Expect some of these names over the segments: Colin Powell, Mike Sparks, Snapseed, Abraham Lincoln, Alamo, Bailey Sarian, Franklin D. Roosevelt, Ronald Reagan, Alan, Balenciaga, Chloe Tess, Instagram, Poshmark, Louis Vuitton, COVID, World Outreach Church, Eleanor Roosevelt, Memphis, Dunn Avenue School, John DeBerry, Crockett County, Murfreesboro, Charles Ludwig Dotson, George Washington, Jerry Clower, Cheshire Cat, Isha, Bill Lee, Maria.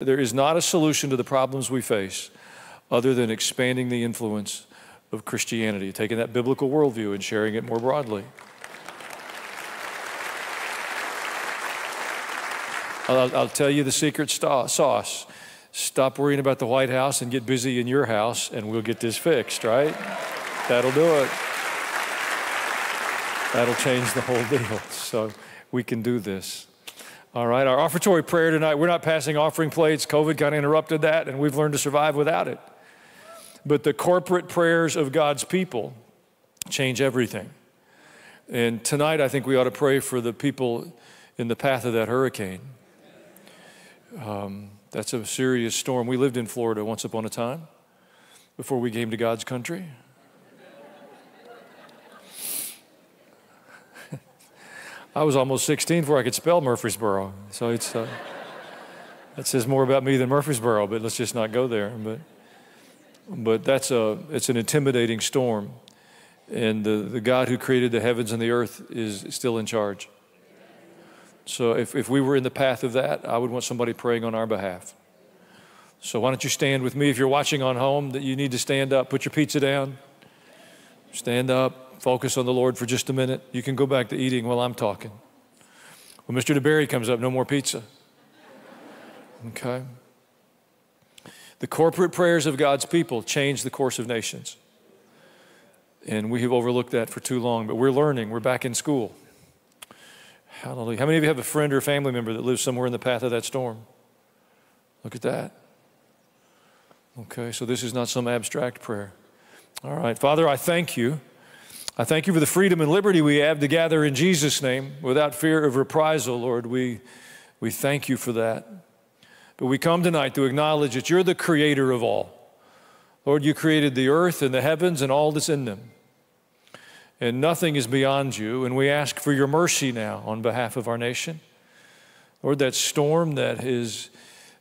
There is not a solution to the problems we face other than expanding the influence of Christianity, taking that biblical worldview and sharing it more broadly. I'll tell you the secret sauce. Stop worrying about the White House and get busy in your house, and we'll get this fixed, right? That'll do it. That'll change the whole deal. So we can do this. All right, our offertory prayer tonight, we're not passing offering plates. COVID kind of interrupted that, and we've learned to survive without it. But the corporate prayers of God's people change everything. And tonight, I think we ought to pray for the people in the path of that hurricane. That's a serious storm. We lived in Florida once upon a time before we came to God's country. I was almost 16 before I could spell Murfreesboro. So it's, that says more about me than Murfreesboro, but let's just not go there. But that's it's an intimidating storm. And the God who created the heavens and the earth is still in charge. So if we were in the path of that, I would want somebody praying on our behalf. So why don't you stand with me? If you're watching on home, that you need to stand up, put your pizza down, stand up, focus on the Lord for just a minute. You can go back to eating while I'm talking. When Mr. DeBerry comes up, no more pizza. Okay? The corporate prayers of God's people change the course of nations. And we have overlooked that for too long, but we're learning. We're back in school. Hallelujah. How many of you have a friend or a family member that lives somewhere in the path of that storm? Look at that. Okay, so this is not some abstract prayer. All right, Father, I thank you. I thank you for the freedom and liberty we have to gather in Jesus' name without fear of reprisal, Lord. We thank you for that. But we come tonight to acknowledge that you're the creator of all. Lord, you created the earth and the heavens and all that's in them. And nothing is beyond you, and we ask for your mercy now on behalf of our nation. Lord, that storm that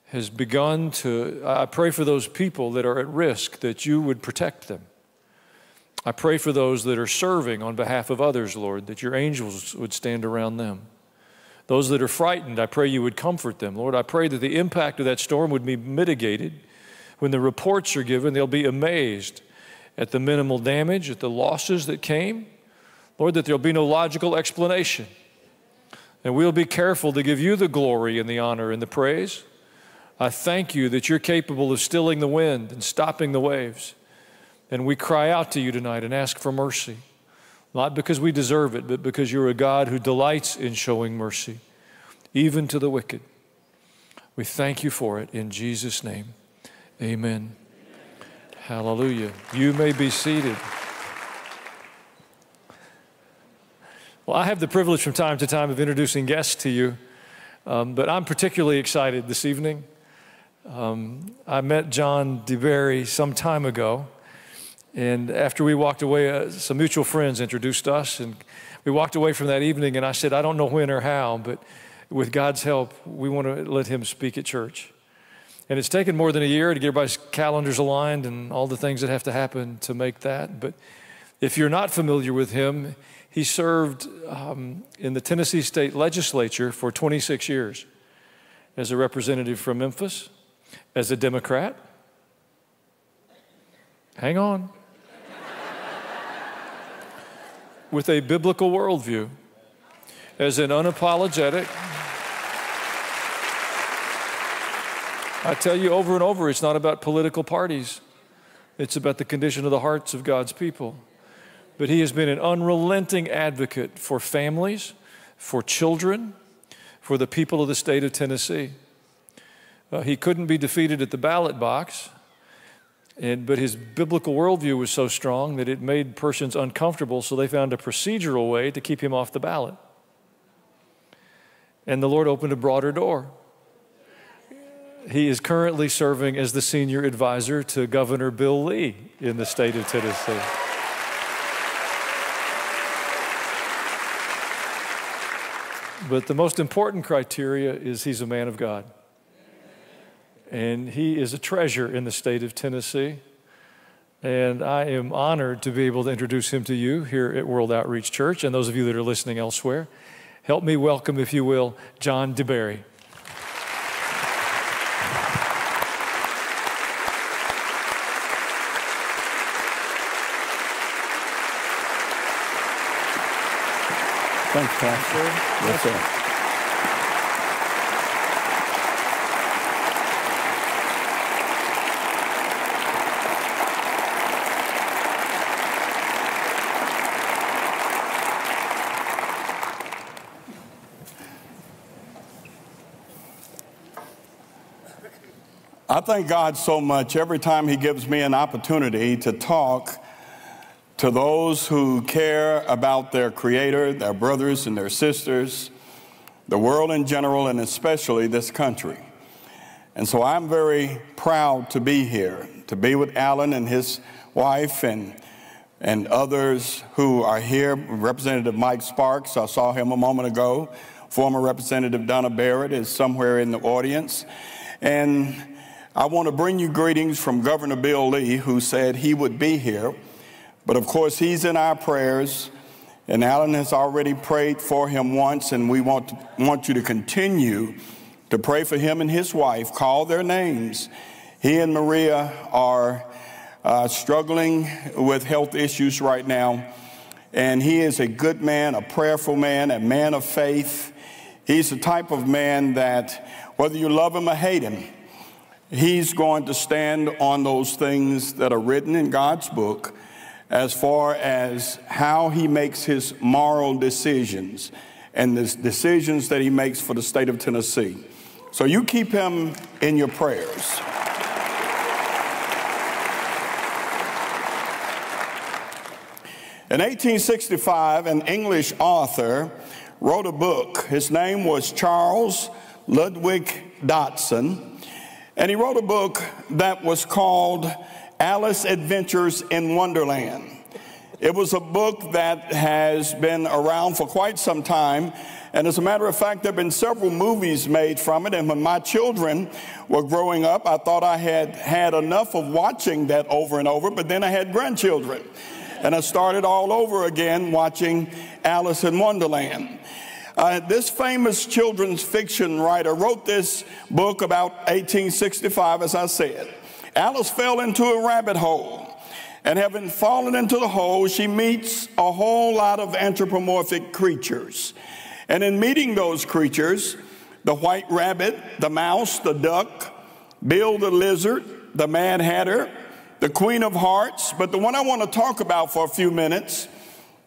has begun to, I pray for those people that are at risk, that you would protect them. I pray for those that are serving on behalf of others, Lord, that your angels would stand around them. Those that are frightened, I pray you would comfort them. Lord, I pray that the impact of that storm would be mitigated. When the reports are given, they'll be amazed at the minimal damage, at the losses that came. Lord, that there'll be no logical explanation. And we'll be careful to give you the glory and the honor and the praise. I thank you that you're capable of stilling the wind and stopping the waves. And we cry out to you tonight and ask for mercy. Not because we deserve it, but because you're a God who delights in showing mercy, even to the wicked. We thank you for it in Jesus' name. Amen. Hallelujah. You may be seated. Well, I have the privilege from time to time of introducing guests to you, but I'm particularly excited this evening. I met John DeBerry some time ago, and after we walked away, some mutual friends introduced us, and we walked away from that evening, and I said, I don't know when or how, but with God's help, we want to let him speak at church. And it's taken more than a year to get everybody's calendars aligned and all the things that have to happen to make that. But if you're not familiar with him, he served in the Tennessee State Legislature for 26 years as a representative from Memphis, as a Democrat. Hang on. With a biblical worldview, as an unapologetic. I tell you over and over, it's not about political parties. It's about the condition of the hearts of God's people. But he has been an unrelenting advocate for families, for children, for the people of the state of Tennessee. He couldn't be defeated at the ballot box, but his biblical worldview was so strong that it made persons uncomfortable, so they found a procedural way to keep him off the ballot. And the Lord opened a broader door. He is currently serving as the senior advisor to Governor Bill Lee in the state of Tennessee. But the most important criteria is he's a man of God. And he is a treasure in the state of Tennessee. And I am honored to be able to introduce him to you here at World Outreach Church. And those of you that are listening elsewhere, help me welcome, if you will, John DeBerry. Thanks, Pastor. Yes, sir. I thank God so much every time He gives me an opportunity to talk to those who care about their Creator, their brothers and their sisters, the world in general, and especially this country. And so I'm very proud to be here, to be with Alan and his wife and others who are here. Representative Mike Sparks, I saw him a moment ago. Former Representative Donna Barrett is somewhere in the audience. And I want to bring you greetings from Governor Bill Lee, who said he would be here. But of course, he's in our prayers, and Alan has already prayed for him once, and we want you to continue to pray for him and his wife. Call their names. He and Maria are struggling with health issues right now, and he is a good man, a prayerful man, a man of faith. He's the type of man that, whether you love him or hate him, he's going to stand on those things that are written in God's book as far as how he makes his moral decisions and the decisions that he makes for the state of Tennessee. So you keep him in your prayers. In 1865, an English author wrote a book. His name was Charles Ludwig Dotson, and he wrote a book that was called Alice's Adventures in Wonderland. It was a book that has been around for quite some time, and as a matter of fact, there have been several movies made from it, and when my children were growing up, I thought I had enough of watching that over and over, but then I had grandchildren, and I started all over again watching Alice in Wonderland. This famous children's fiction writer wrote this book about 1865, as I said. Alice fell into a rabbit hole, and having fallen into the hole, she meets a whole lot of anthropomorphic creatures. And in meeting those creatures, the white rabbit, the mouse, the duck, Bill the lizard, the Mad Hatter, the Queen of Hearts, but the one I want to talk about for a few minutes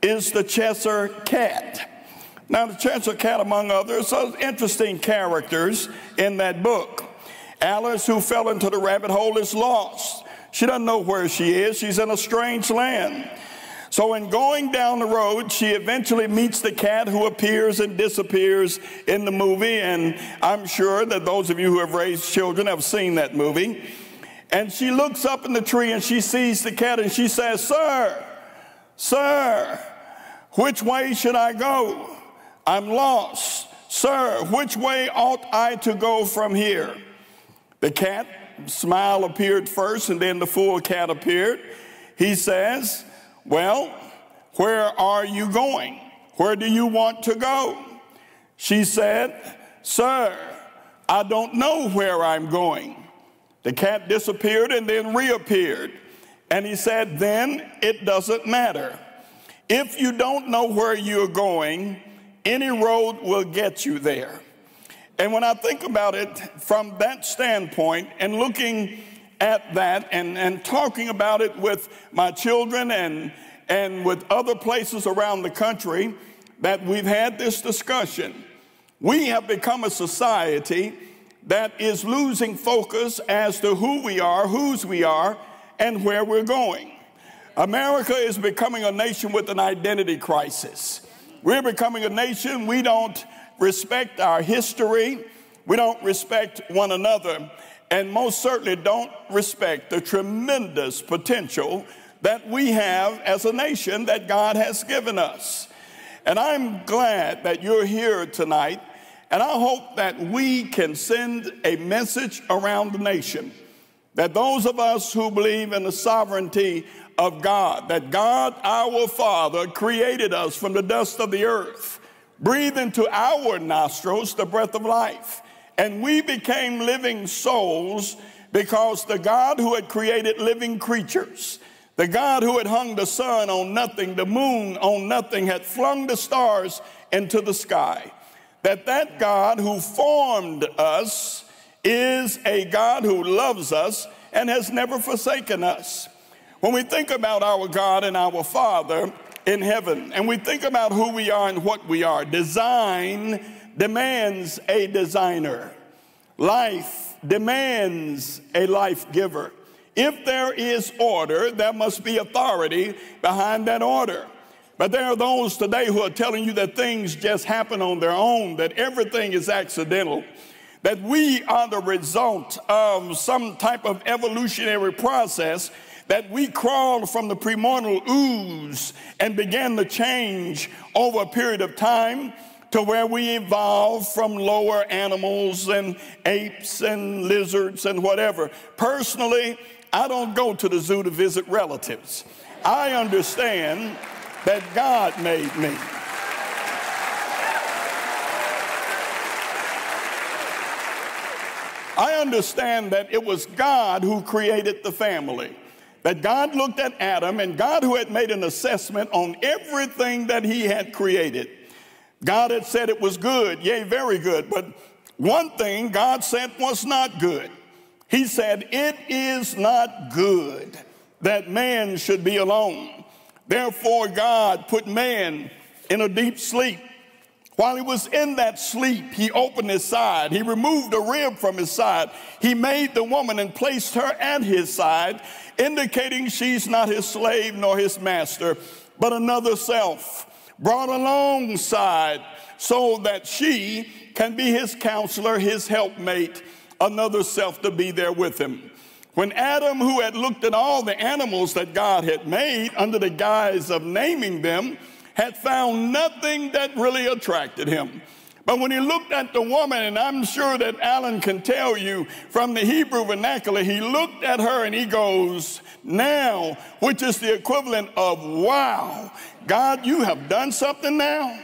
is the Cheshire Cat. Now, the Cheshire Cat, among others, are interesting characters in that book. Alice, who fell into the rabbit hole, is lost. She doesn't know where she is. She's in a strange land. So in going down the road, she eventually meets the cat who appears and disappears in the movie, and I'm sure that those of you who have raised children have seen that movie. And she looks up in the tree and she sees the cat and she says, "Sir, sir, which way should I go? I'm lost. Sir, which way ought I to go from here?" The cat smile appeared first, and then the fool cat appeared. He says, "Well, where are you going? Where do you want to go?" She said, "Sir, I don't know where I'm going." The cat disappeared and then reappeared. And he said, "Then it doesn't matter. If you don't know where you're going, any road will get you there." And when I think about it from that standpoint and looking at that and talking about it with my children and with other places around the country that we've had this discussion, we have become a society that is losing focus as to who we are, whose we are, and where we're going. America is becoming a nation with an identity crisis. We're becoming a nation, we don't respect our history, we don't respect one another, and most certainly don't respect the tremendous potential that we have as a nation that God has given us. And I'm glad that you're here tonight, and I hope that we can send a message around the nation that those of us who believe in the sovereignty of God, that God, our Father, created us from the dust of the earth, breathe into our nostrils the breath of life. And we became living souls because the God who had created living creatures, the God who had hung the sun on nothing, the moon on nothing, had flung the stars into the sky. That God who formed us is a God who loves us and has never forsaken us. When we think about our God and our Father in heaven, and we think about who we are and what we are, design demands a designer. Life demands a life giver. If there is order, there must be authority behind that order. But there are those today who are telling you that things just happen on their own, that everything is accidental, that we are the result of some type of evolutionary process, that we crawled from the premortal ooze and began to change over a period of time to where we evolved from lower animals and apes and lizards and whatever. Personally, I don't go to the zoo to visit relatives. I understand that God made me. I understand that it was God who created the family, that God looked at Adam, and God, who had made an assessment on everything that he had created, God had said it was good, yea, very good, but one thing God said was not good. He said, "It is not good that man should be alone." Therefore, God put man in a deep sleep. While he was in that sleep, he opened his side. He removed a rib from his side. He made the woman and placed her at his side, indicating she's not his slave nor his master, but another self brought alongside so that she can be his counselor, his helpmate, another self to be there with him. When Adam, who had looked at all the animals that God had made under the guise of naming them, had found nothing that really attracted him. But when he looked at the woman, and I'm sure that Alan can tell you from the Hebrew vernacular, he looked at her and he goes, "Now," which is the equivalent of, "Wow, God, you have done something now."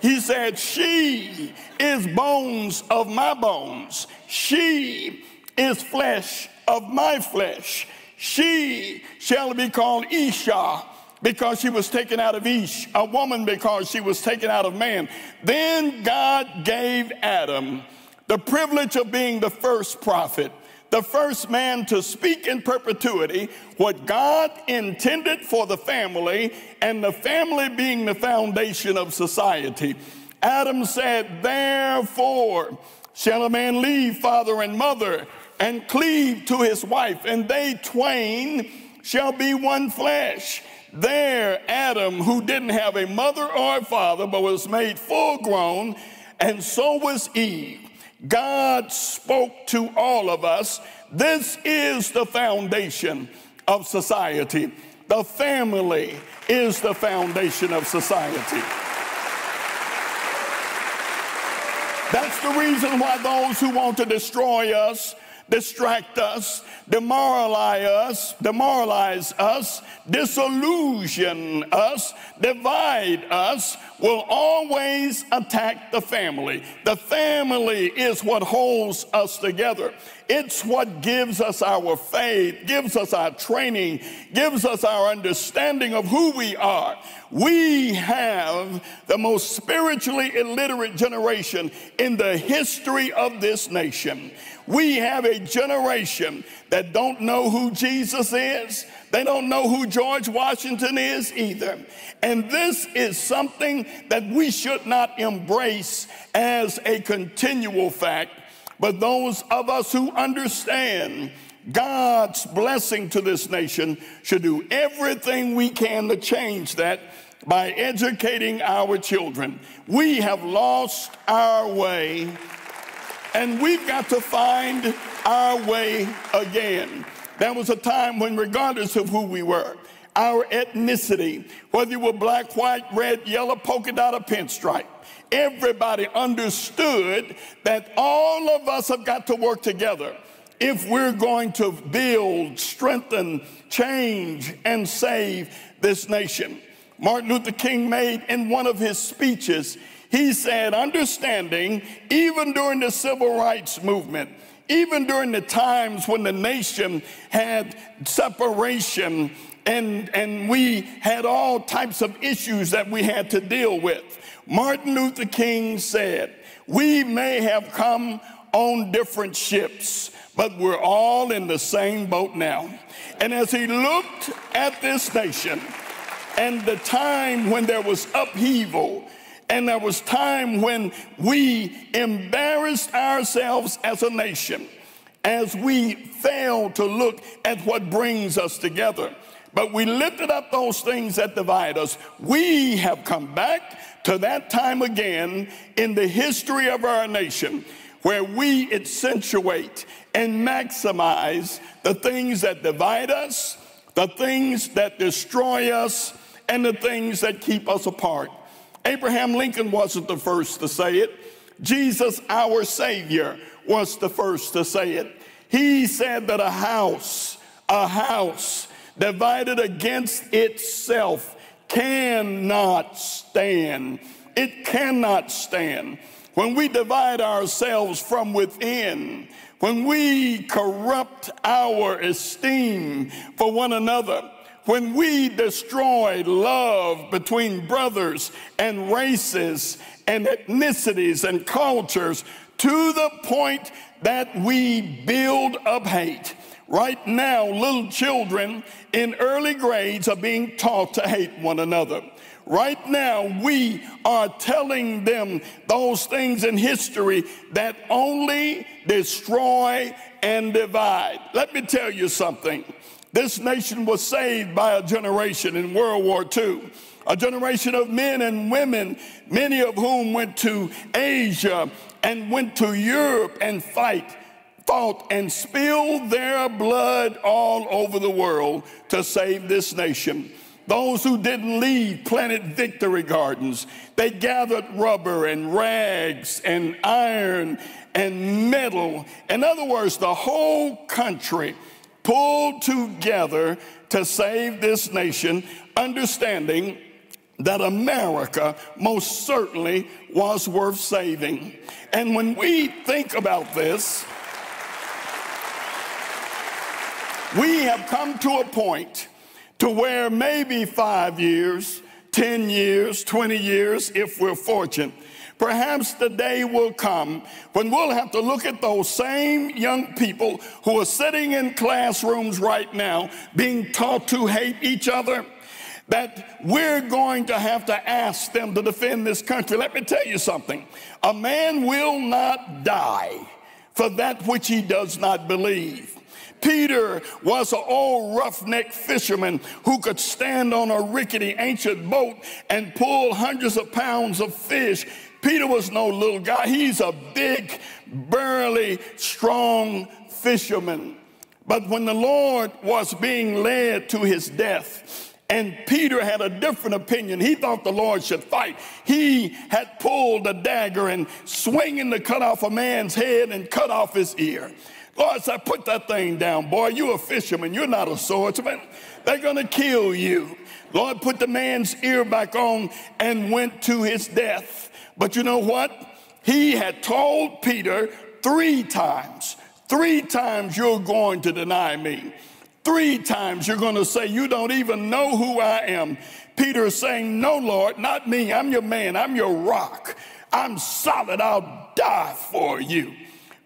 He said, "She is bones of my bones. She is flesh of my flesh. She shall be called Isha," because she was taken out of Ish, a woman, because she was taken out of man. Then God gave Adam the privilege of being the first prophet, the first man to speak in perpetuity what God intended for the family, and the family being the foundation of society. Adam said, "Therefore shall a man leave father and mother and cleave to his wife, and they twain shall be one flesh." There, Adam, who didn't have a mother or a father, but was made full grown, and so was Eve. God spoke to all of us. This is the foundation of society. The family is the foundation of society. That's the reason why those who want to destroy us, distract us, demoralize us, disillusion us, divide us, will always attack the family. The family is what holds us together. It's what gives us our faith, gives us our training, gives us our understanding of who we are. We have the most spiritually illiterate generation in the history of this nation. We have a generation that don't know who Jesus is. They don't know who George Washington is either. And this is something that we should not embrace as a continual fact. But those of us who understand God's blessing to this nation should do everything we can to change that by educating our children. We have lost our way, and we've got to find our way again. There was a time when, regardless of who we were, our ethnicity, whether you were black, white, red, yellow, polka dot, or pinstripe, everybody understood that all of us have got to work together if we're going to build, strengthen, change, and save this nation. Martin Luther King made in one of his speeches, he said, understanding, even during the civil rights movement, even during the times when the nation had separation and we had all types of issues that we had to deal with. Martin Luther King said, "We may have come on different ships, but we're all in the same boat now." And as he looked at this nation and the time when there was upheaval, and there was time when we embarrassed ourselves as a nation, as we failed to look at what brings us together, but we lifted up those things that divide us. We have come back to that time again in the history of our nation where we accentuate and maximize the things that divide us, the things that destroy us, and the things that keep us apart. Abraham Lincoln wasn't the first to say it. Jesus, our Savior, was the first to say it. He said that a house divided against itself cannot stand. It cannot stand. When we divide ourselves from within, when we corrupt our esteem for one another, when we destroy love between brothers and races and ethnicities and cultures to the point that we build up hate. Right now, little children in early grades are being taught to hate one another. Right now, we are telling them those things in history that only destroy and divide. Let me tell you something. This nation was saved by a generation in World War II, a generation of men and women, many of whom went to Asia and went to Europe and fought and spilled their blood all over the world to save this nation. Those who didn't leave planted victory gardens. They gathered rubber and rags and iron and metal. In other words, the whole country pulled together to save this nation, understanding that America most certainly was worth saving. And when we think about this, we have come to a point to where maybe 5 years, 10 years, 20 years, if we're fortunate, perhaps the day will come when we'll have to look at those same young people who are sitting in classrooms right now being taught to hate each other, that we're going to have to ask them to defend this country. Let me tell you something. A man will not die for that which he does not believe. Peter was an old roughneck fisherman who could stand on a rickety ancient boat and pull hundreds of pounds of fish. Peter was no little guy. He's a big, burly, strong fisherman. But when the Lord was being led to his death, and Peter had a different opinion. He thought the Lord should fight. He had pulled a dagger and swinging to cut off a man's head and cut off his ear. Lord said, "Put that thing down, boy. You're a fisherman. You're not a swordsman. They're going to kill you." Lord put the man's ear back on and went to his death. But you know what? He had told Peter three times, "You're going to deny me. 3 times you're going to say, you don't even know who I am." Peter is saying, "No, Lord, not me. I'm your man. I'm your rock. I'm solid. I'll die for you."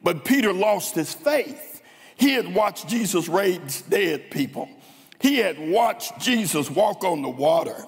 But Peter lost his faith. He had watched Jesus raise dead people. He had watched Jesus walk on the water.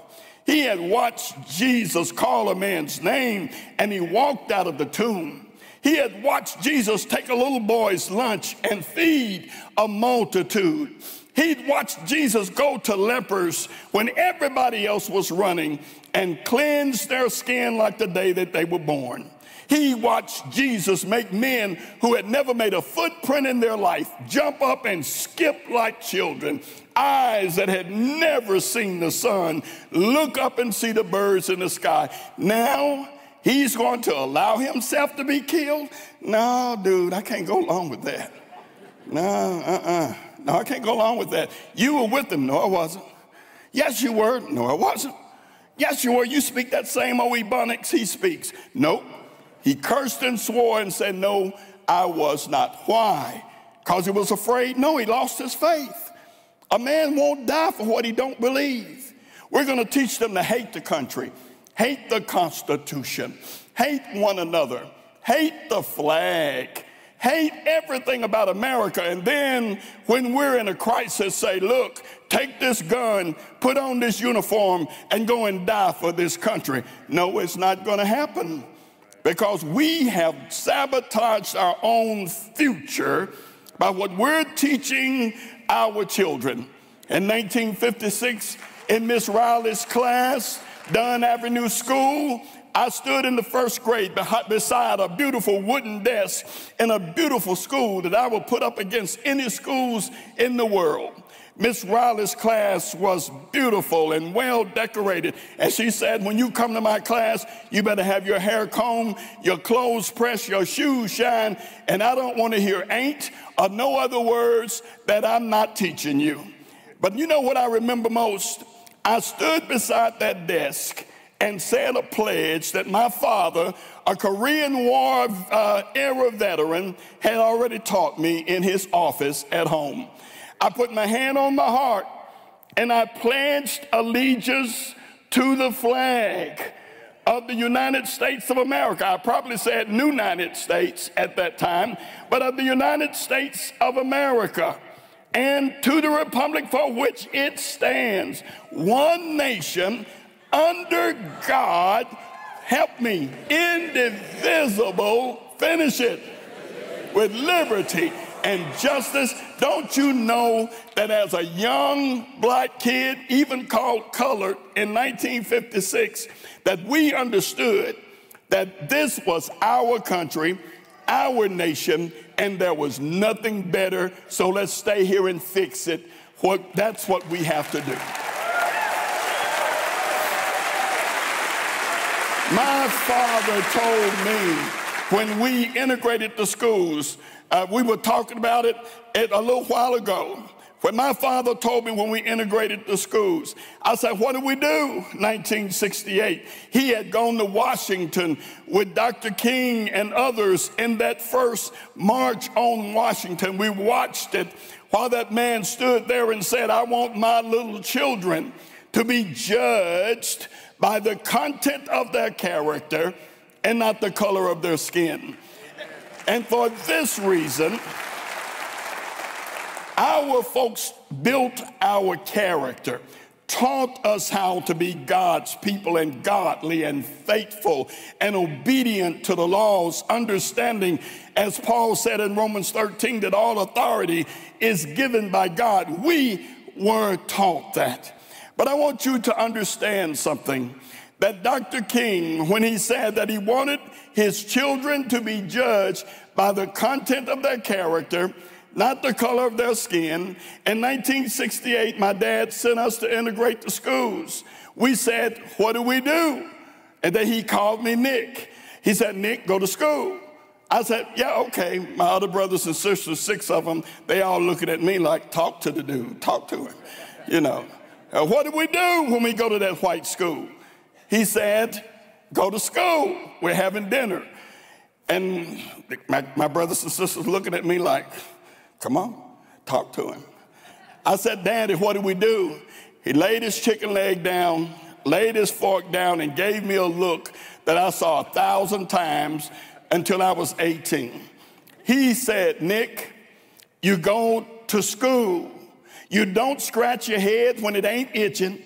He had watched Jesus call a man's name, and he walked out of the tomb. He had watched Jesus take a little boy's lunch and feed a multitude. He'd watched Jesus go to lepers when everybody else was running and cleanse their skin like the day that they were born. He watched Jesus make men who had never made a footprint in their life jump up and skip like children. Eyes that had never seen the sun look up and see the birds in the sky. Now he's going to allow himself to be killed? No, dude, I can't go along with that. No, no, I can't go along with that. You were with him. No, I wasn't. Yes, you were. No, I wasn't. Yes, you were. You speak that same old Ebonics he speaks. Nope. He cursed and swore and said, "No, I was not." Why? Because he was afraid? No, he lost his faith. A man won't die for what he don't believe. We're going to teach them to hate the country, hate the Constitution, hate one another, hate the flag, hate everything about America. And then when we're in a crisis, say, look, take this gun, put on this uniform, and go and die for this country. No, it's not going to happen, because we have sabotaged our own future by what we're teaching our children. In 1956, in Miss Riley's class, Dunn Avenue School, I stood in the first grade beside a beautiful wooden desk in a beautiful school that I would put up against any schools in the world. Miss Riley's class was beautiful and well decorated. And she said, when you come to my class, you better have your hair combed, your clothes pressed, your shoes shine, and I don't want to hear ain't or no other words that I'm not teaching you. But you know what I remember most? I stood beside that desk and said a pledge that my father, a Korean War era veteran, had already taught me in his office at home. I put my hand on my heart and I pledged allegiance to the flag of the United States of America. I probably said New United States at that time, but of the United States of America, and to the republic for which it stands, one nation, under God, help me, indivisible, finish it, with liberty and justice. Don't you know that as a young black kid, even called colored in 1956, that we understood that this was our country, our nation, and there was nothing better, so let's stay here and fix it. That's what we have to do. My father told me when we integrated the schools, we were talking about it a little while ago. When my father told me when we integrated the schools, I said, what do we do? 1968, he had gone to Washington with Dr. King and others in that first march on Washington. We watched it while that man stood there and said, I want my little children to be judged by the content of their character and not the color of their skin. And for this reason, our folks built our character, taught us how to be God's people and godly and faithful and obedient to the laws, understanding, as Paul said in Romans 13, that all authority is given by God. We were taught that. But I want you to understand something, that Dr. King, when he said that he wanted his children to be judged by the content of their character, not the color of their skin, in 1968, my dad sent us to integrate the schools. We said, what do we do? And then he called me Nick. He said, Nick, go to school. I said, yeah, okay. My other brothers and sisters, 6 of them, they all looking at me like, talk to the dude, talk to him, you know. What do we do when we go to that white school? He said, go to school. We're having dinner. And my brothers and sisters looking at me like, come on, talk to him. I said, Daddy, what do we do? He laid his chicken leg down, laid his fork down, and gave me a look that I saw 1,000 times until I was 18. He said, Nick, you go to school. You don't scratch your head when it ain't itching.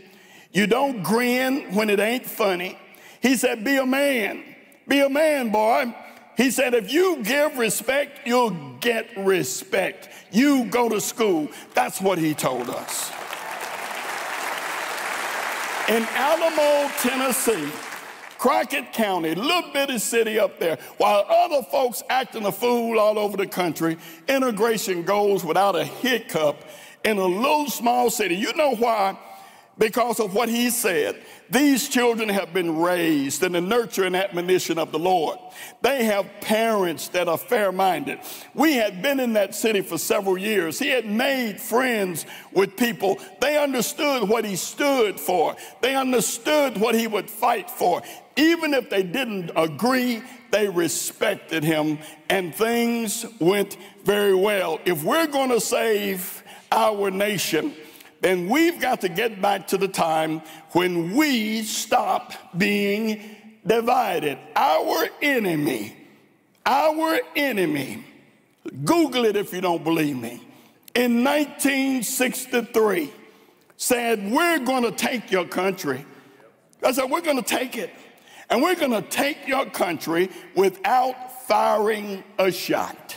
You don't grin when it ain't funny. He said, be a man. Be a man, boy. He said, if you give respect, you'll get respect. You go to school. That's what he told us. In Alamo, Tennessee, Crockett County, little bitty city up there, while other folks acting a fool all over the country, integration goes without a hiccup in a little small city. You know why? Because of what he said. These children have been raised in the nurture and admonition of the Lord. They have parents that are fair-minded. We had been in that city for several years. He had made friends with people. They understood what he stood for. They understood what he would fight for. Even if they didn't agree, they respected him, and things went very well. If we're going to save our nation, And we've got to get back to the time when we stop being divided. Our enemy, Google it if you don't believe me, in 1963 said, we're going to take your country. I said, we're going to take it. And we're going to take your country without firing a shot.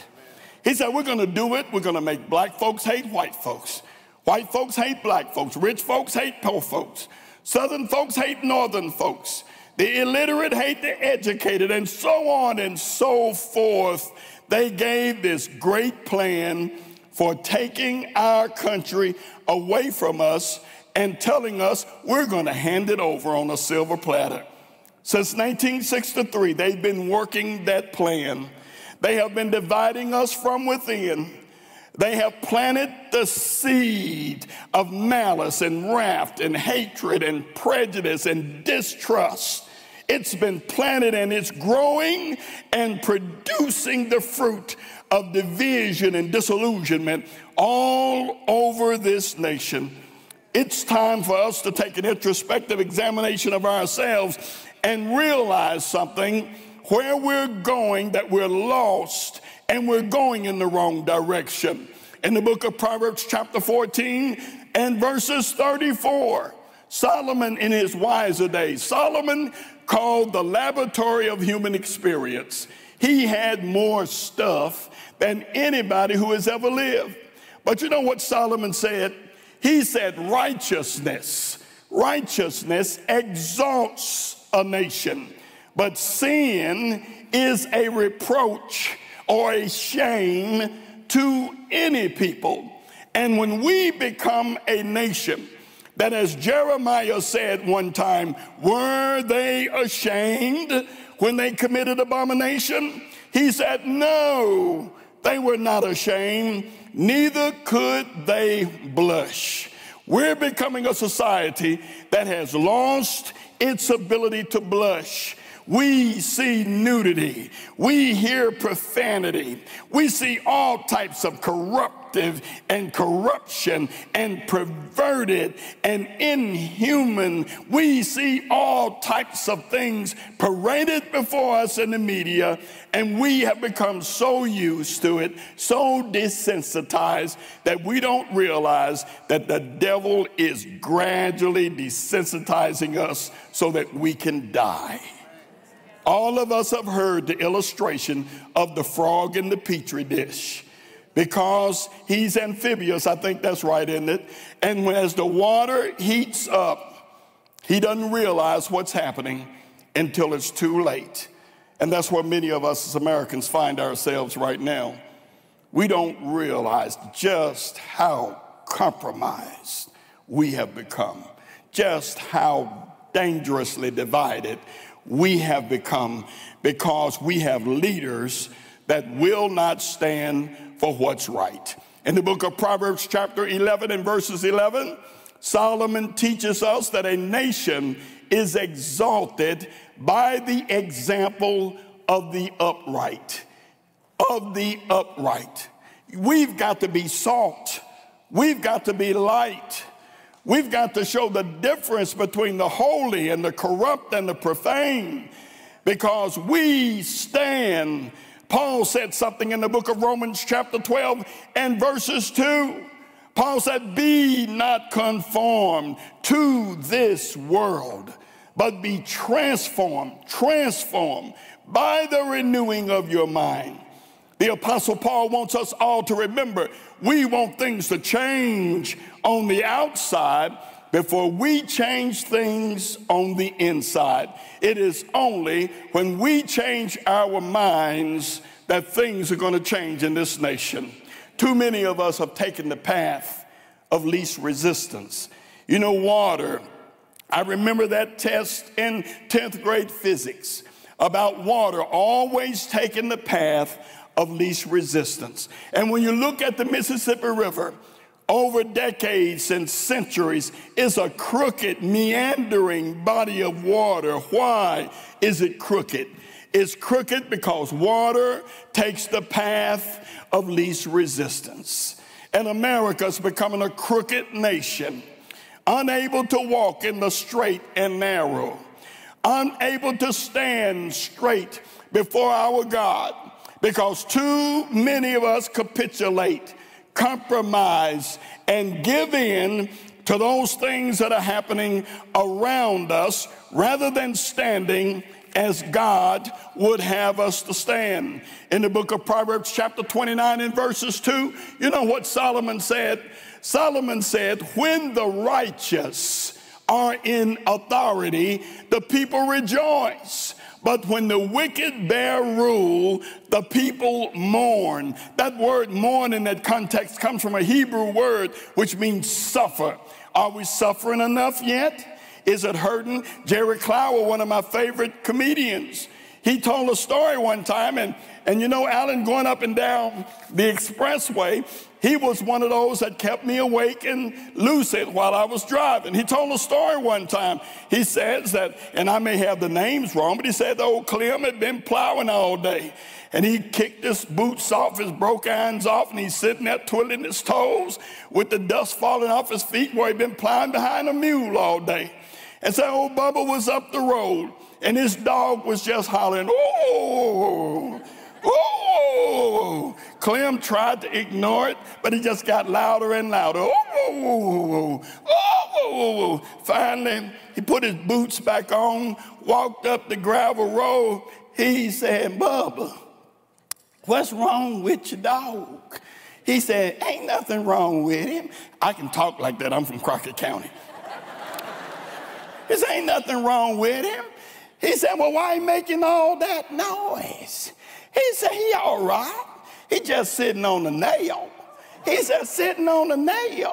He said, we're going to do it. We're going to make black folks hate white folks. White folks hate black folks. Rich folks hate poor folks. Southern folks hate northern folks. The illiterate hate the educated, and so on and so forth. They gave this great plan for taking our country away from us and telling us we're going to hand it over on a silver platter. Since 1963, they've been working that plan. They have been dividing us from within. They have planted the seed of malice and wrath and hatred and prejudice and distrust. It's been planted, and it's growing and producing the fruit of division and disillusionment all over this nation. It's time for us to take an introspective examination of ourselves and realize something, where we're going, that we're lost and we're going in the wrong direction. In the book of Proverbs chapter 14 and verses 34, Solomon in his wiser days, Solomon called the laboratory of human experience. He had more stuff than anybody who has ever lived. But you know what Solomon said? He said righteousness exalts a nation, but sin is a reproach or a shame to any people. And when we become a nation that, as Jeremiah said one time, were they ashamed when they committed abomination? He said, no, they were not ashamed, neither could they blush. We're becoming a society that has lost its ability to blush. We see nudity. We hear profanity. We see all types of corruptive and corruption and perverted and inhuman. We see all types of things paraded before us in the media, and we have become so used to it, so desensitized, that we don't realize that the devil is gradually desensitizing us so that we can die. All of us have heard the illustration of the frog in the Petri dish. Because he's amphibious, I think that's right, isn't it? And when, as the water heats up, he doesn't realize what's happening until it's too late. And that's where many of us as Americans find ourselves right now. We don't realize just how compromised we have become, just how dangerously divided we have become, because we have leaders that will not stand for what's right. In the book of Proverbs chapter 11 and verses 11, Solomon teaches us that a nation is exalted by the example of the upright. We've got to be salt. We've got to be light. We've got to show the difference between the holy and the corrupt and the profane, because we stand. Paul said something in the book of Romans chapter 12 and verses 2. Paul said, be not conformed to this world, but be transformed by the renewing of your mind. The Apostle Paul wants us all to remember, we want things to change on the outside before we change things on the inside. It is only when we change our minds that things are going to change in this nation. Too many of us have taken the path of least resistance. You know, water. I remember that test in 10th grade physics about water always taking the path of least resistance. And when you look at the Mississippi River, over decades and centuries, it's a crooked, meandering body of water. Why is it crooked? It's crooked because water takes the path of least resistance. and America's becoming a crooked nation, unable to walk in the straight and narrow, unable to stand straight before our God, because too many of us capitulate, compromise, and give in to those things that are happening around us rather than standing as God would have us to stand. In the book of Proverbs chapter 29 and verses 2, you know what Solomon said? Solomon said, when the righteous are in authority, the people rejoice. But when the wicked bear rule, the people mourn. That word mourn in that context comes from a Hebrew word which means suffer. Are we suffering enough yet? Is it hurting? Jerry Clower, one of my favorite comedians, he told a story one time, and you know, Alan, going up and down the expressway, he was one of those that kept me awake and lucid while I was driving. He told a story one time. He says that, and I may have the names wrong, but he said the old Clem had been plowing all day. And he kicked his boots off, his broke irons off, and he's sitting there twiddling his toes with the dust falling off his feet where he'd been plowing behind a mule all day. And so old Bubba was up the road, and his dog was just hollering, oh, oh. Clem tried to ignore it, but he just got louder and louder. Oh, oh. Finally, he put his boots back on, walked up the gravel road. He said, Bubba, what's wrong with your dog? He said, ain't nothing wrong with him. I can talk like that. I'm from Crockett County. He said, ain't nothing wrong with him. He said, well, why he making all that noise? He said, he all right. He just sitting on the nail. He said, sitting on the nail.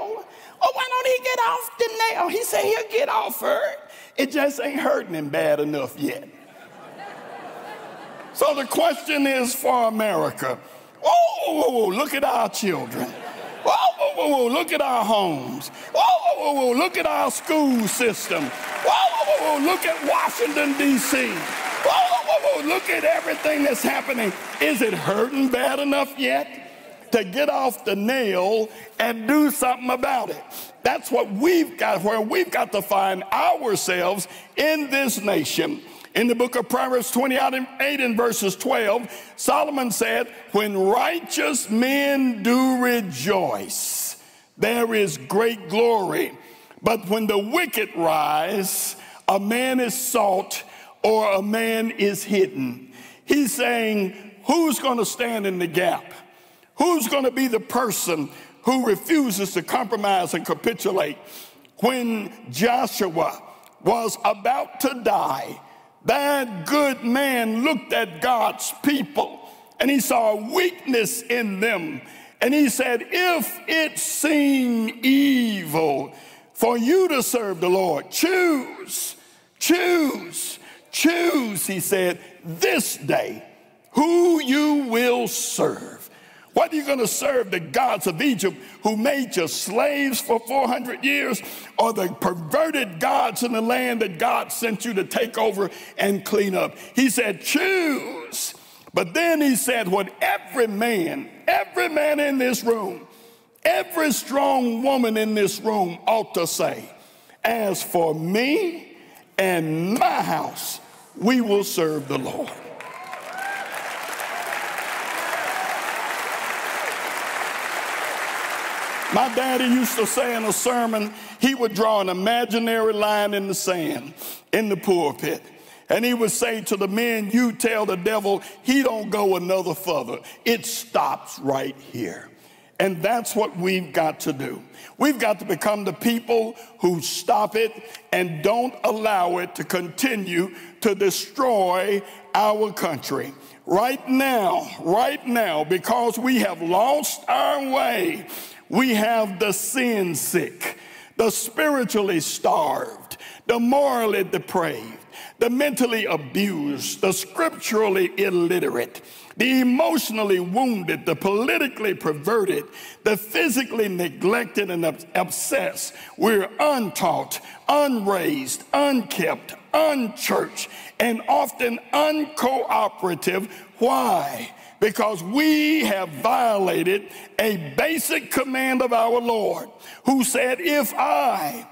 Oh, why don't he get off the nail? He said, he'll get off her. It just ain't hurting him bad enough yet. So the question is for America. Oh, look at our children. Oh, look at our homes. Oh, look at our school system. Oh, look at Washington, D.C. Oh, look at everything that's happening. Is it hurting bad enough yet? To get off the nail and do something about it. That's what we've got, where we've got to find ourselves in this nation. In the book of Proverbs 28 and verses 12, Solomon said, when righteous men do rejoice, there is great glory. But when the wicked rise, a man is sought or a man is hidden. He's saying, who's going to stand in the gap? Who's going to be the person who refuses to compromise and capitulate? When Joshua was about to die, that good man looked at God's people and he saw weakness in them. And he said, if it seem evil for you to serve the Lord, choose, choose, choose, he said, this day who you will serve. What are you going to serve, the gods of Egypt who made you slaves for 400 years, or the perverted gods in the land that God sent you to take over and clean up? He said, choose. But then he said, what every man in this room, every strong woman in this room ought to say, as for me and my house, we will serve the Lord. My daddy used to say in a sermon, he would draw an imaginary line in the sand in the pulpit. And he would say to the men, you tell the devil he don't go another further. It stops right here. And that's what we've got to do. We've got to become the people who stop it and don't allow it to continue to destroy our country. Right now, because we have lost our way, we have the sin sick, the spiritually starved, the morally depraved, the mentally abused, the scripturally illiterate, the emotionally wounded, the politically perverted, the physically neglected and obsessed. We're untaught, unraised, unkept, unchurched, and often uncooperative. Why? because we have violated a basic command of our Lord, who said, if I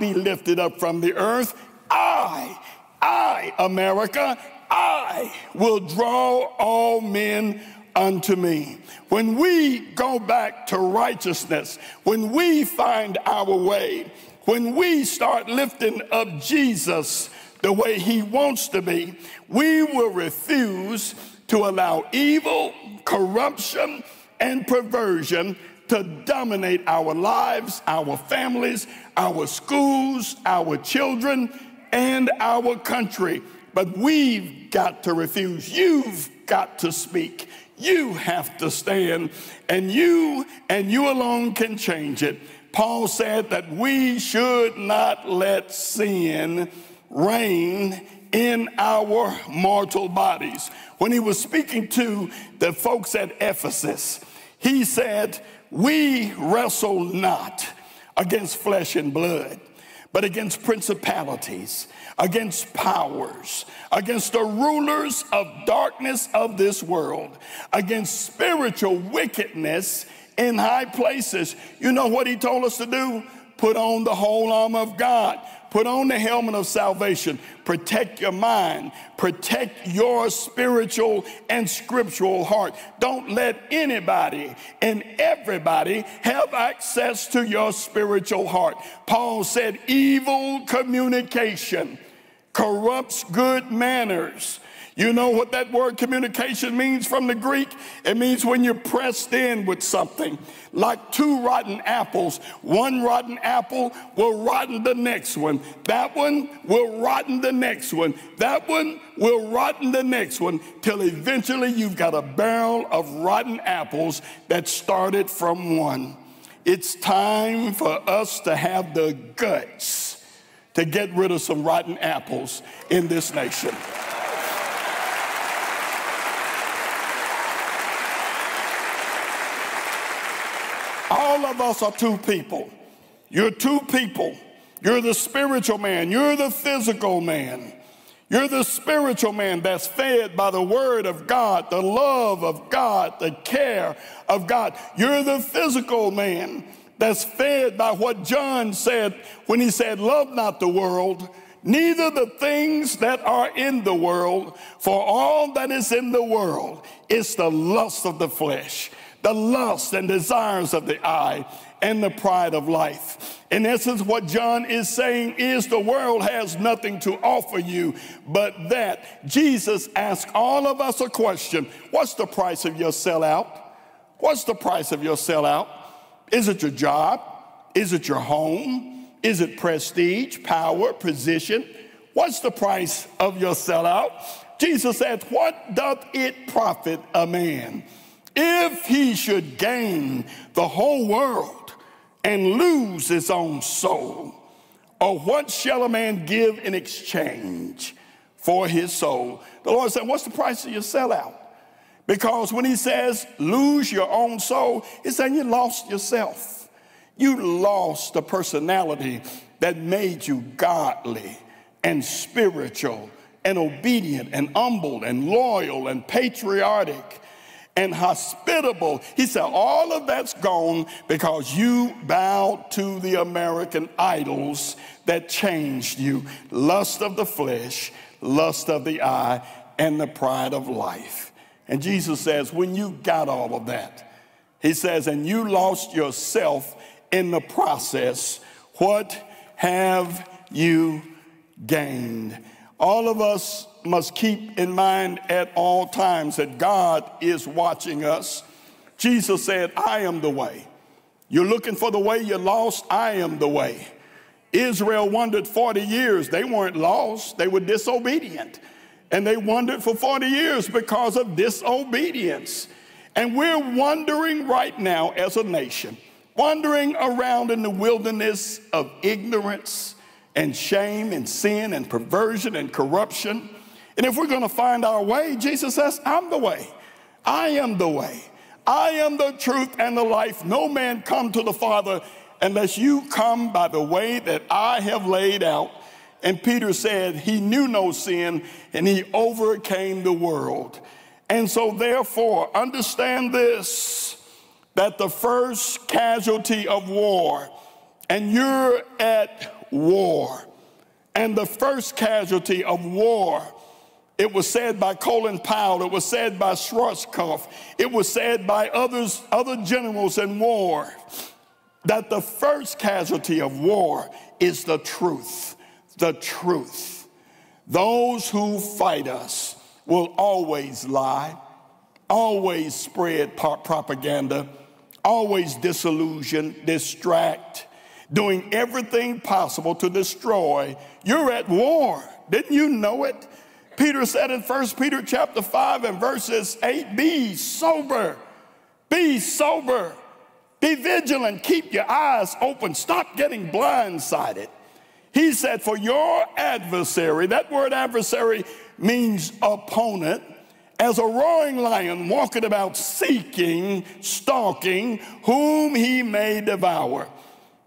be lifted up from the earth, I, America, I will draw all men unto me. When we go back to righteousness, when we find our way, when we start lifting up Jesus the way he wants to be, we will refuse to allow evil, corruption, and perversion to dominate our lives, our families, our schools, our children, and our country. But we've got to refuse. You've got to speak. You have to stand, and you alone can change it. Paul said that we should not let sin reign in our mortal bodies. When he was speaking to the folks at Ephesus, he said, we wrestle not against flesh and blood, but against principalities, against powers, against the rulers of darkness of this world, against spiritual wickedness in high places. You know what he told us to do? Put on the whole armor of God. Put on the helmet of salvation. Protect your mind. Protect your spiritual and scriptural heart. Don't let anybody and everybody have access to your spiritual heart. Paul said, evil communication corrupts good manners. You know what that word communication means from the Greek? It means when you're pressed in with something, like two rotten apples. One rotten apple will rotten the next one. That one will rotten the next one. That one will rotten the next one, till eventually you've got a barrel of rotten apples that started from one. It's time for us to have the guts to get rid of some rotten apples in this nation. All of us are two people. You're two people. You're the spiritual man. You're the physical man. You're the spiritual man that's fed by the word of God, the love of God, the care of God. You're the physical man that's fed by what John said when he said, love not the world, neither the things that are in the world, for all that is in the world is the lust of the flesh, the lust and desires of the eye, and the pride of life. In essence, what John is saying is the world has nothing to offer you but that. Jesus asked all of us a question. What's the price of your sellout? What's the price of your sellout? Is it your job? Is it your home? Is it prestige, power, position? What's the price of your sellout? Jesus said, what doth it profit a man if he should gain the whole world and lose his own soul? Or what shall a man give in exchange for his soul? The Lord said, what's the price of your sellout? Because when he says, lose your own soul, he's saying you lost yourself. You lost the personality that made you godly and spiritual and obedient and humble and loyal and patriotic and hospitable. He said, all of that's gone because you bowed to the American idols that changed you. Lust of the flesh, lust of the eye, and the pride of life. And Jesus says, when you got all of that, he says, and you lost yourself in the process, what have you gained? All of us must keep in mind at all times that God is watching us. Jesus said, I am the way. You're looking for the way you lost, I am the way. Israel wandered 40 years. They weren't lost, they were disobedient. And they wandered for 40 years because of disobedience. And we're wandering right now as a nation, wandering around in the wilderness of ignorance and shame and sin and perversion and corruption. And if we're going to find our way, Jesus says, I'm the way. I am the way. I am the truth and the life. No man come to the Father unless you come by the way that I have laid out. And Peter said he knew no sin, and he overcame the world. And so therefore, understand this, that the first casualty of war, and you're at war, and the first casualty of war, it was said by Colin Powell, it was said by Schwarzkopf, it was said by other generals in war, that the first casualty of war is the truth, the truth. Those who fight us will always lie, always spread propaganda, always disillusion, distract, doing everything possible to destroy. You're at war. Didn't you know it? Peter said in 1 Peter chapter 5 and verses 8, be sober, be sober, be vigilant, keep your eyes open, stop getting blindsided. He said, for your adversary, that word adversary means opponent, as a roaring lion walking about seeking, stalking, whom he may devour.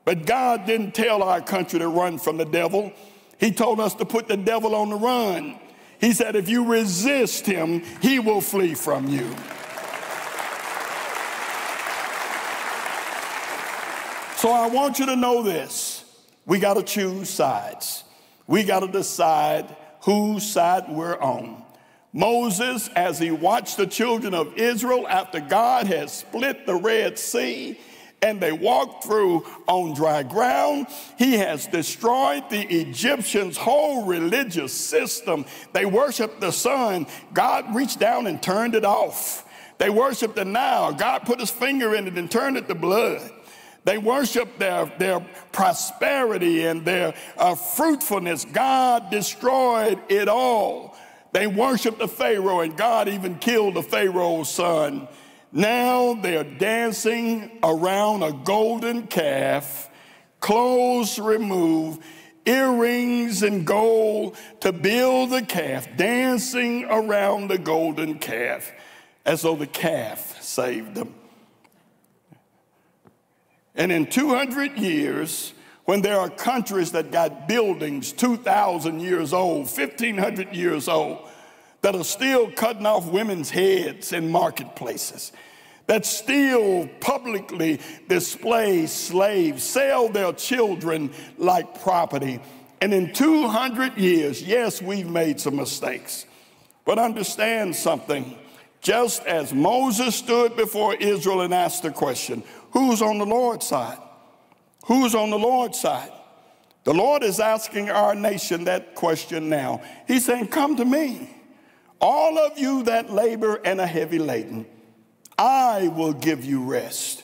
But God didn't tell our country to run from the devil. He told us to put the devil on the run. He said, if you resist him, he will flee from you. So I want you to know this. We got to choose sides. We got to decide whose side we're on. Moses, as he watched the children of Israel after God had split the Red Sea and they walked through on dry ground, he has destroyed the Egyptians' whole religious system. They worshiped the sun. God reached down and turned it off. They worshiped the Nile. God put his finger in it and turned it to blood. They worshiped their prosperity and their fruitfulness. God destroyed it all. They worshiped the Pharaoh, and God even killed the Pharaoh's son. Now they're dancing around a golden calf, clothes removed, earrings and gold to build the calf, dancing around the golden calf as though the calf saved them. And in 200 years, when there are countries that got buildings 2,000 years old, 1,500 years old, that are still cutting off women's heads in marketplaces, that still publicly display slaves, sell their children like property. And in 200 years, yes, we've made some mistakes. But understand something. Just as Moses stood before Israel and asked the question, who's on the Lord's side? Who's on the Lord's side? The Lord is asking our nation that question now. He's saying, come to me, all of you that labor and are heavy laden. I will give you rest.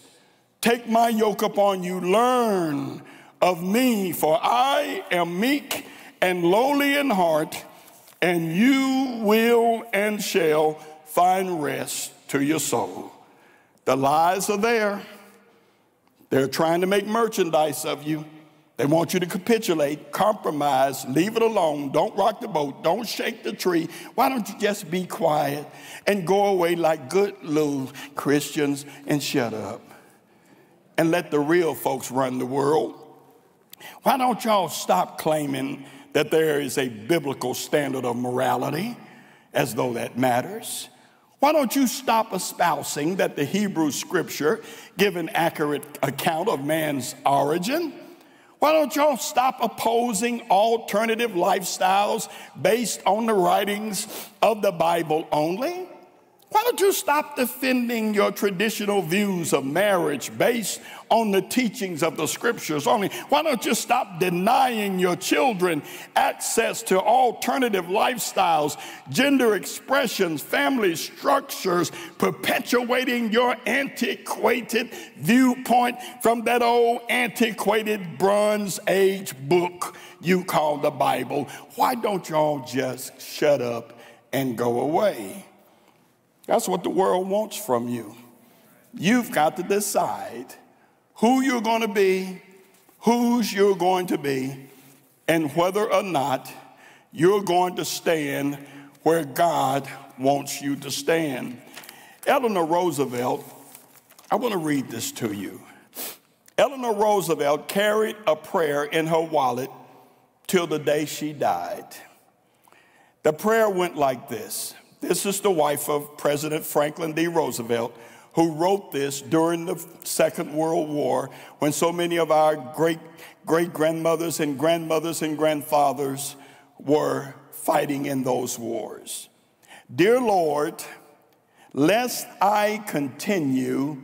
Take my yoke upon you. Learn of me, for I am meek and lowly in heart, and you will and shall find rest to your soul. The lies are there. They're trying to make merchandise of you. They want you to capitulate, compromise, leave it alone, don't rock the boat, don't shake the tree. Why don't you just be quiet and go away like good little Christians and shut up and let the real folks run the world? Why don't y'all stop claiming that there is a biblical standard of morality, as though that matters? Why don't you stop espousing that the Hebrew scripture gives an accurate account of man's origin? Why don't y'all stop opposing alternative lifestyles based on the writings of the Bible only? Why don't you stop defending your traditional views of marriage based on the teachings of the scriptures only? Why don't you stop denying your children access to alternative lifestyles, gender expressions, family structures, perpetuating your antiquated viewpoint from that old antiquated Bronze Age book you call the Bible? Why don't y'all just shut up and go away? That's what the world wants from you. You've got to decide who you're going to be, whose you're going to be, and whether or not you're going to stand where God wants you to stand. Eleanor Roosevelt, I want to read this to you. Eleanor Roosevelt carried a prayer in her wallet till the day she died. The prayer went like this. This is the wife of President Franklin D. Roosevelt, who wrote this during the Second World War, when so many of our great-grandmothers and grandmothers and grandfathers were fighting in those wars. Dear Lord, lest I continue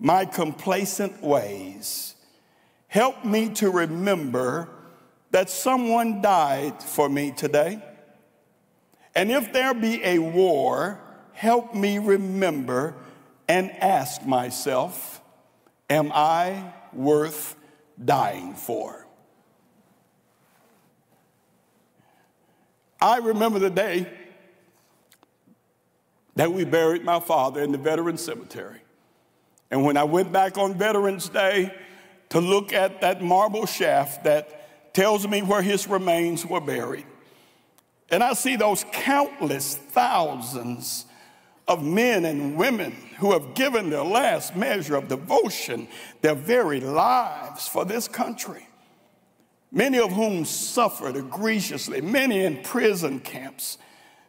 my complacent ways, help me to remember that someone died for me today. And if there be a war, help me remember and ask myself, am I worth dying for? I remember the day that we buried my father in the Veterans Cemetery. And when I went back on Veterans Day to look at that marble shaft that tells me where his remains were buried, and I see those countless thousands of men and women who have given their last measure of devotion, their very lives for this country, many of whom suffered egregiously, many in prison camps,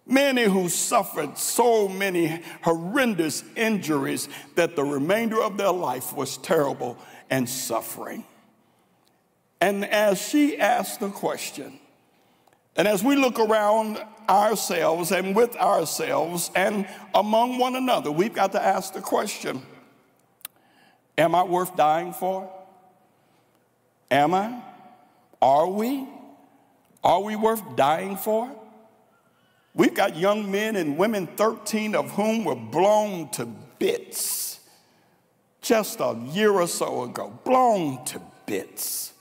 many who suffered so many horrendous injuries that the remainder of their life was terrible and suffering. And as she asked the question, and as we look around ourselves and with ourselves and among one another, we've got to ask the question, am I worth dying for? Am I? Are we? Are we worth dying for? We've got young men and women, 13 of whom were blown to bits just a year or so ago, blown to bits.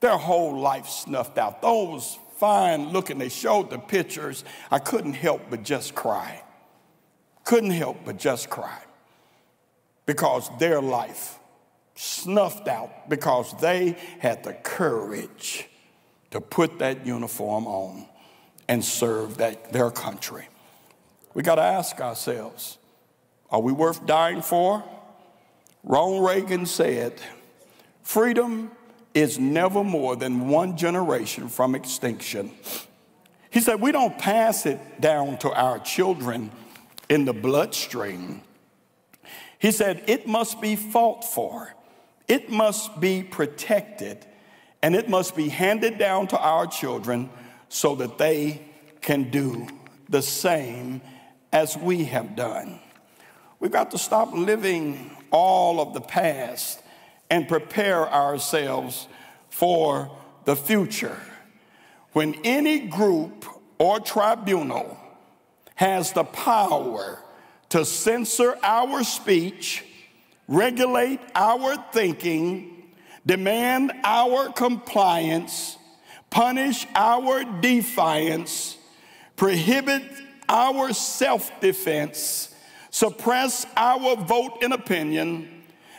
Their whole life snuffed out. Those fine looking, they showed the pictures. I couldn't help but just cry. Couldn't help but just cry because their life snuffed out because they had the courage to put that uniform on and serve their country. We got to ask ourselves, are we worth dying for? Ronald Reagan said, freedom is never more than one generation from extinction. He said, we don't pass it down to our children in the bloodstream. He said, it must be fought for, it must be protected, and it must be handed down to our children so that they can do the same as we have done. We've got to stop living all of the past and prepare ourselves for the future. When any group or tribunal has the power to censor our speech, regulate our thinking, demand our compliance, punish our defiance, prohibit our self-defense, suppress our vote and opinion,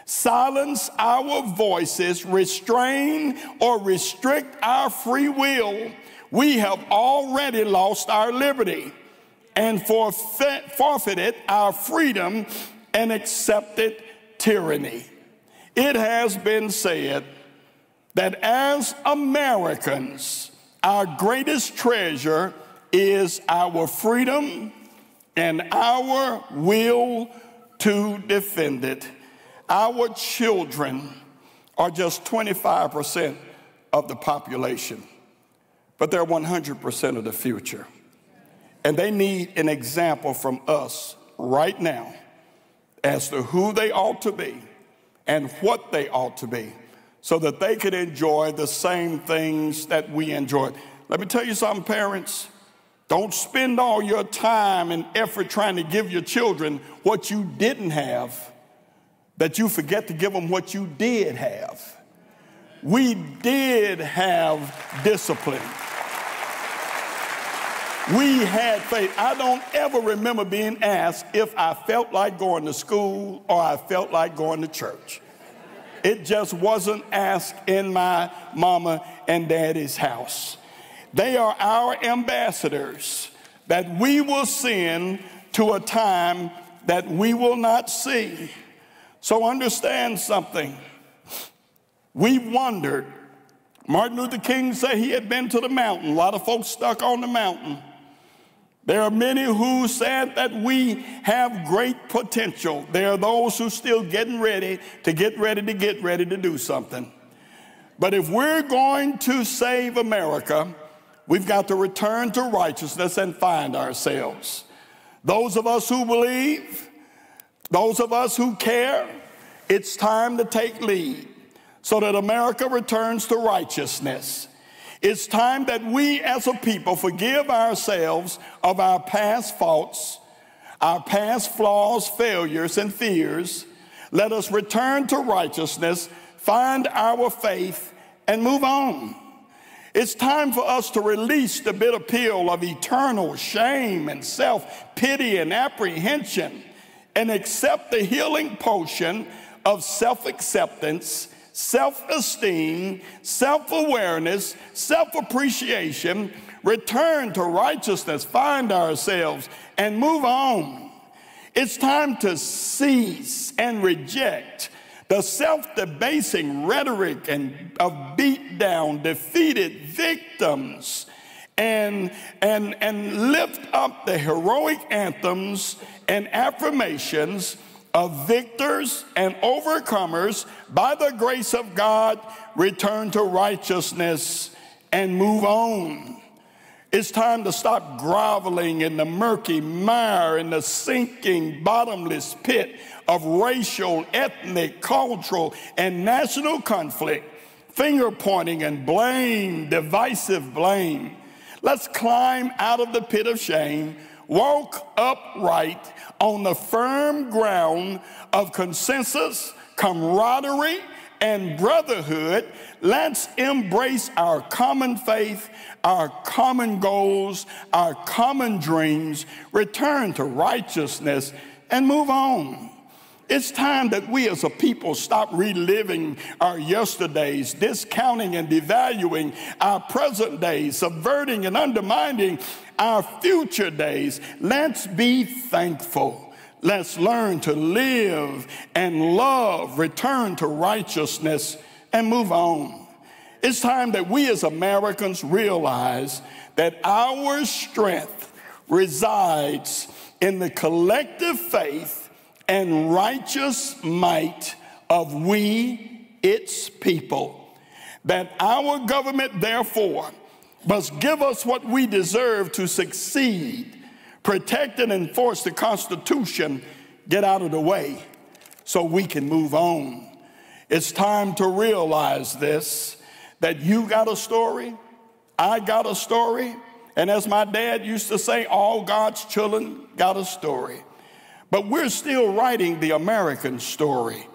silence our voices, restrain or restrict our free will, we have already lost our liberty and forfeited our freedom and accepted tyranny. It has been said that as Americans, our greatest treasure is our freedom and our will to defend it. Our children are just 25% of the population, but they're 100% of the future. And they need an example from us right now as to who they ought to be and what they ought to be, so that they could enjoy the same things that we enjoyed. Let me tell you something, parents. Don't spend all your time and effort trying to give your children what you didn't have, that you forget to give them what you did have. We did have discipline. We had faith. I don't ever remember being asked if I felt like going to school or I felt like going to church. It just wasn't asked in my mama and daddy's house. They are our ambassadors that we will send to a time that we will not see. So understand something. We wondered. Martin Luther King said he had been to the mountain. A lot of folks stuck on the mountain. There are many who said that we have great potential. There are those who still get ready to do something. But if we're going to save America, we've got to return to righteousness and find ourselves. Those of us who believe, those of us who care, it's time to take lead so that America returns to righteousness. It's time that we as a people forgive ourselves of our past faults, our past flaws, failures, and fears. Let us return to righteousness, find our faith, and move on. It's time for us to release the bitter pill of eternal shame and self-pity and apprehension and accept the healing potion of self-acceptance, self-esteem, self-awareness, self-appreciation, return to righteousness, find ourselves, and move on. It's time to cease and reject the self-debasing rhetoric of beat down, defeated victims, and lift up the heroic anthems and affirmations of victors and overcomers. By the grace of God, return to righteousness and move on. It's time to stop groveling in the murky mire, in the sinking, bottomless pit of racial, ethnic, cultural, and national conflict, finger-pointing and blame, divisive blame. Let's climb out of the pit of shame, walk upright on the firm ground of consensus, camaraderie, and brotherhood. Let's embrace our common faith, our common goals, our common dreams, return to righteousness, and move on. It's time that we as a people stop reliving our yesterdays, discounting and devaluing our present days, subverting and undermining our future days. Let's be thankful. Let's learn to live and love, return to righteousness, and move on. It's time that we as Americans realize that our strength resides in the collective faith and righteous might of we, its people, that our government, therefore, must give us what we deserve to succeed, protect and enforce the Constitution, get out of the way so we can move on. It's time to realize this, that you got a story, I got a story, and as my dad used to say, all God's children got a story. But we're still writing the American story.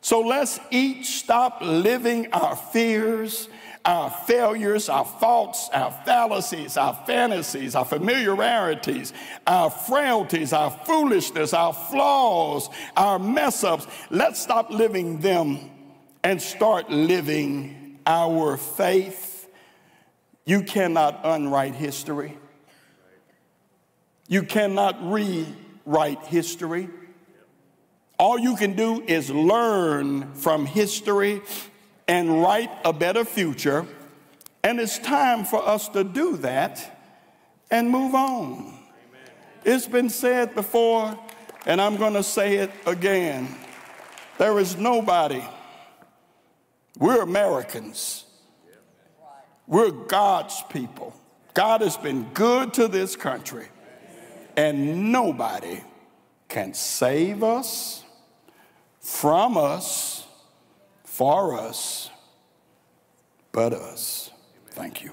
So let's each stop living our fears, our failures, our faults, our fallacies, our fantasies, our familiarities, our frailties, our foolishness, our flaws, our mess-ups. Let's stop living them and start living our faith. You cannot unwrite history. You cannot rewrite history. All you can do is learn from history and write a better future, and it's time for us to do that and move on. Amen. It's been said before, and I'm going to say it again. There is nobody. We're Americans. We're God's people. God has been good to this country. And nobody can save us, from us, for us, but us. Thank you.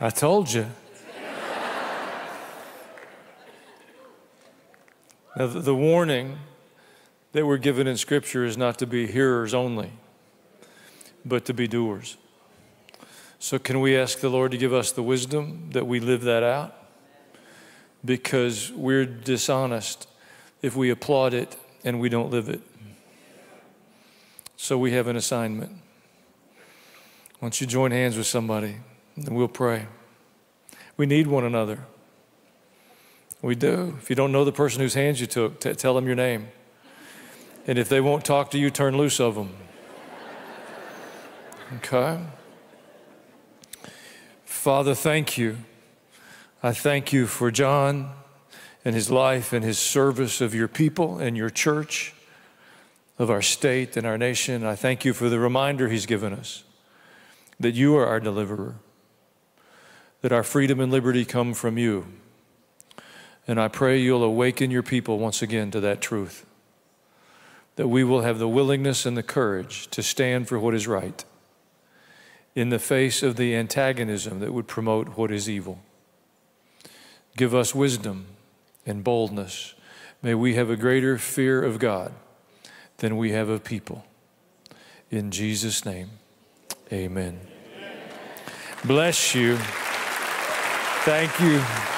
I told you. Now, the warning that we're given in Scripture is not to be hearers only, but to be doers. So can we ask the Lord to give us the wisdom that we live that out? Because we're dishonest if we applaud it and we don't live it. So we have an assignment. Why don't you join hands with somebody and we'll pray. We need one another. We do. If you don't know the person whose hands you took, tell them your name. And if they won't talk to you, turn loose of them. Okay? Father, thank you. I thank you for John and his life and his service of your people and your church, of our state and our nation. I thank you for the reminder he's given us that you are our deliverer, that our freedom and liberty come from you. And I pray you'll awaken your people once again to that truth, that we will have the willingness and the courage to stand for what is right in the face of the antagonism that would promote what is evil. Give us wisdom and boldness. May we have a greater fear of God than we have of people. In Jesus' name, amen. Bless you. Thank you.